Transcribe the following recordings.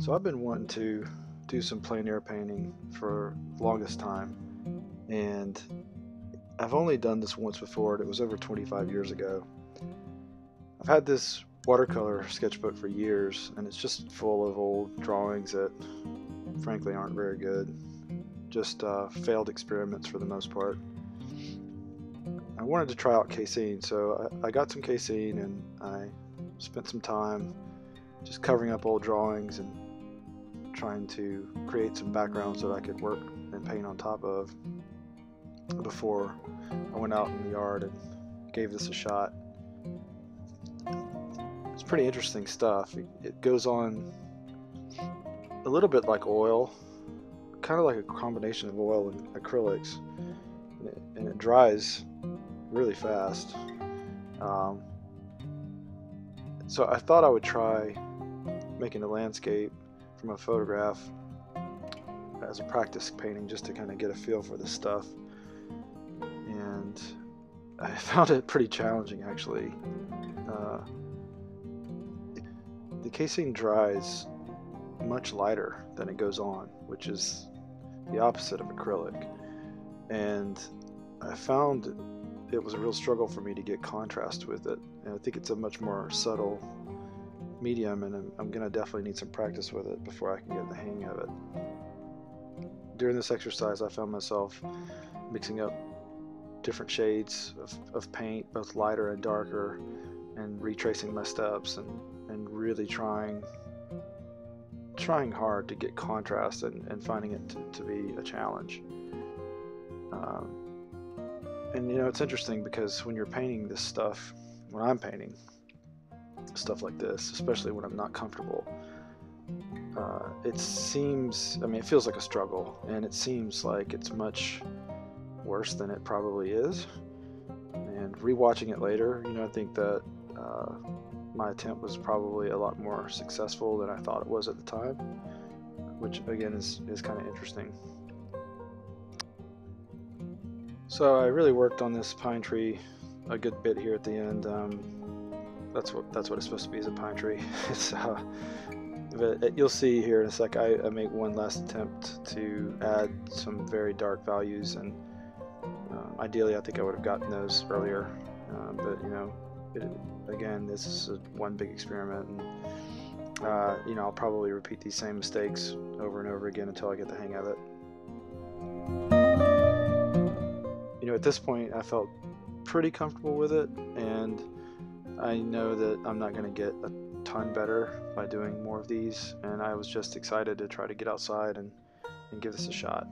So I've been wanting to do some plein air painting for the longest time, and I've only done this once before, and it was over 25 years ago. I've had this watercolor sketchbook for years, and it's just full of old drawings that frankly aren't very good, just failed experiments for the most part. I wanted to try out casein, so I got some casein and I spent some time just covering up old drawings and trying to create some backgrounds that I could work and paint on top of before I went out in the yard and gave this a shot. It's pretty interesting stuff. It goes on a little bit like oil, kind of like a combination of oil and acrylics, and it dries really fast. So I thought I would try making a landscape from a photograph as a practice painting, just to kind of get a feel for this stuff. And I found it pretty challenging, actually. The casein dries much lighter than it goes on, which is the opposite of acrylic. And I found it was a real struggle for me to get contrast with it. And I think it's a much more subtle medium, and I'm going to definitely need some practice with it before I can get the hang of it. During this exercise, I found myself mixing up different shades of paint, both lighter and darker, and retracing my steps and really trying hard to get contrast and finding it to be a challenge. And you know, it's interesting because when you're painting this stuff, when I'm painting stuff like this, especially when I'm not comfortable, it feels like a struggle, and it seems like it's much worse than it probably is. And rewatching it later, you know, I think that my attempt was probably a lot more successful than I thought it was at the time, which again is kind of interesting. So I really worked on this pine tree a good bit here at the end. That's what it's supposed to be, is a pine tree. But you'll see here in a sec, I make one last attempt to add some very dark values, and ideally I think I would have gotten those earlier, but you know, again, this is one big experiment, and you know, I'll probably repeat these same mistakes over and over again until I get the hang of it. You know, at this point I felt pretty comfortable with it, and I know that I'm not going to get a ton better by doing more of these, and I was just excited to try to get outside and give this a shot.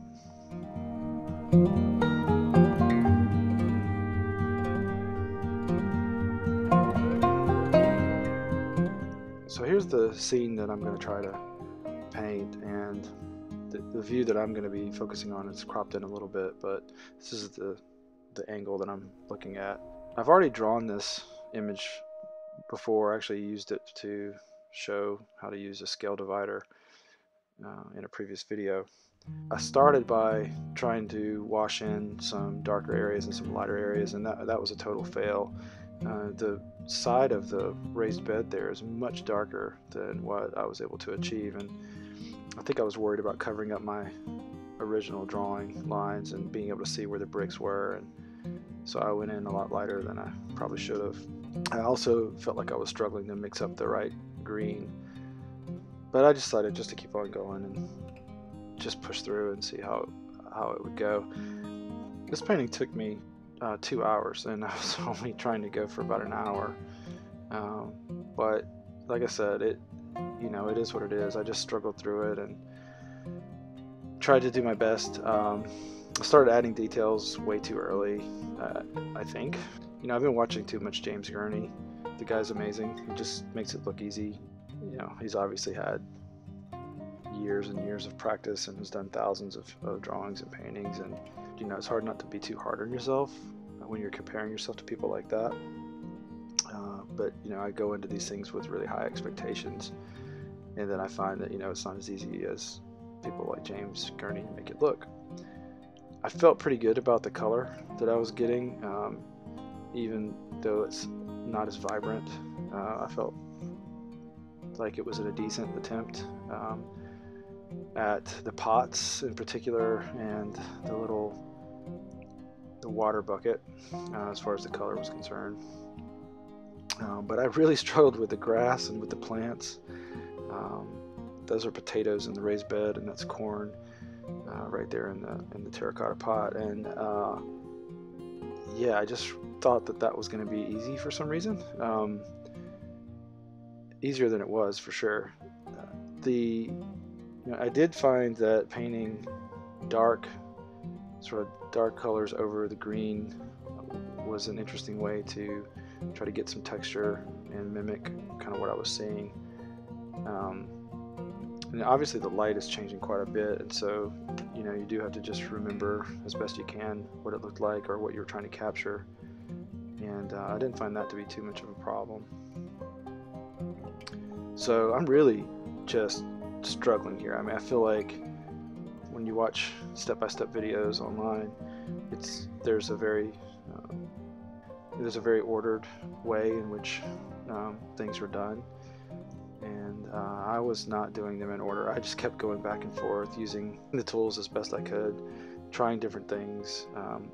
So here's the scene that I'm going to try to paint, and the view that I'm going to be focusing on is cropped in a little bit, but this is the angle that I'm looking at. I've already drawn this image before. I actually used it to show how to use a scale divider in a previous video. I started by trying to wash in some darker areas and some lighter areas, and that was a total fail. The side of the raised bed there is much darker than what I was able to achieve, and I think I was worried about covering up my original drawing lines and being able to see where the bricks were, and so I went in a lot lighter than I probably should have. I also felt like I was struggling to mix up the right green, but I decided just to keep on going and just push through and see how it would go. This painting took me 2 hours, and I was only trying to go for about an hour, but like I said, it is what it is. I just struggled through it and tried to do my best. I started adding details way too early, I think. You know, I've been watching too much James Gurney. The guy's amazing. He just makes it look easy. You know, he's obviously had years and years of practice and has done thousands of drawings and paintings, and you know, it's hard not to be too hard on yourself when you're comparing yourself to people like that. But you know, I go into these things with really high expectations, and then I find that, you know, it's not as easy as people like James Gurney make it look. I felt pretty good about the color that I was getting, even though it's not as vibrant. I felt seemed like it was a decent attempt at the pots in particular, and the water bucket as far as the color was concerned. But I really struggled with the grass and with the plants. Those are potatoes in the raised bed, and that's corn right there in the terracotta pot. And yeah, I just thought that was going to be easy for some reason. Easier than it was, for sure. I did find that painting sort of dark colors over the green was an interesting way to try to get some texture and mimic kind of what I was seeing. And obviously the light is changing quite a bit, and so you do have to just remember as best you can what it looked like or what you were trying to capture, and I didn't find that to be too much of a problem. So I'm really just struggling here. I mean, I feel like when you watch step-by-step videos online, there's a very ordered way in which things were done, and I was not doing them in order. I just kept going back and forth, using the tools as best I could, trying different things.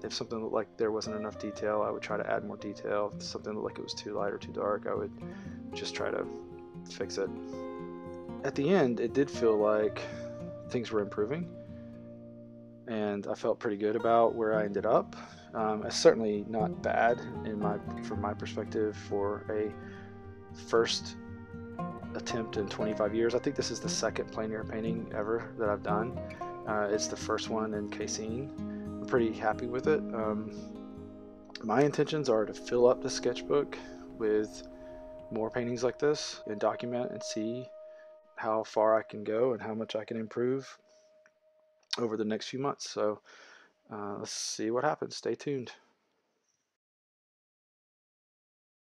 If something looked like there wasn't enough detail, I would try to add more detail. If something looked like it was too light or too dark, I would just try to fix it. At the end, it did feel like things were improving, and I felt pretty good about where I ended up. It's certainly not bad from my perspective for a first attempt in 25 years. I think this is the second plein air painting ever that I've done. It's the first one in Casein. I'm pretty happy with it. My intentions are to fill up the sketchbook with more paintings like this and document and see how far I can go and how much I can improve over the next few months. So let's see what happens. Stay tuned.